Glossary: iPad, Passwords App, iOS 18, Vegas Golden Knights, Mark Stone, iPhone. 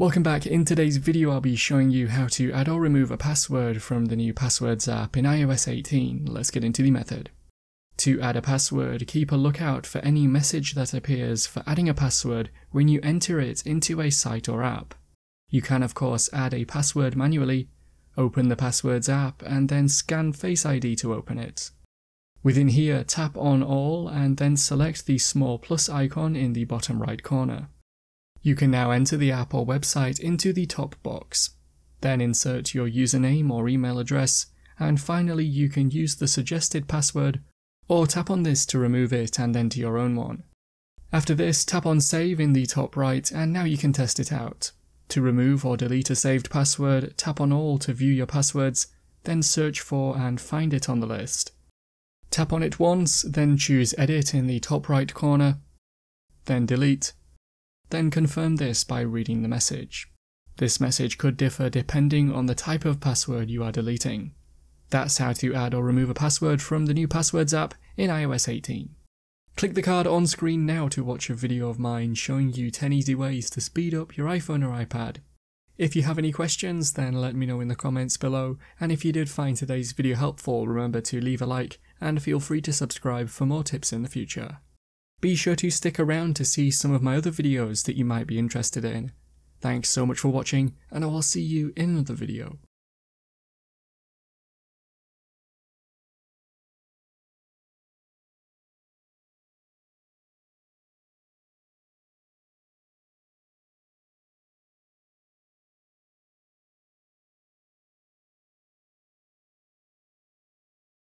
Welcome back. In today's video I'll be showing you how to add or remove a password from the new Passwords app in iOS 18. Let's get into the method. To add a password, keep a lookout for any message that appears for adding a password when you enter it into a site or app. You can of course add a password manually, open the Passwords app and then scan Face ID to open it. Within here, tap on All and then select the small plus icon in the bottom right corner. You can now enter the app or website into the top box. Then insert your username or email address, and finally you can use the suggested password or tap on this to remove it and enter your own one. After this, tap on Save in the top right and now you can test it out. To remove or delete a saved password, tap on All to view your passwords, then search for and find it on the list. Tap on it once, then choose Edit in the top right corner, then Delete. Then confirm this by reading the message. This message could differ depending on the type of password you are deleting. That's how to add or remove a password from the new Passwords app in iOS 18. Click the card on screen now to watch a video of mine showing you 10 easy ways to speed up your iPhone or iPad. If you have any questions, then let me know in the comments below, and if you did find today's video helpful, remember to leave a like and feel free to subscribe for more tips in the future. Be sure to stick around to see some of my other videos that you might be interested in. Thanks so much for watching, and I will see you in another video.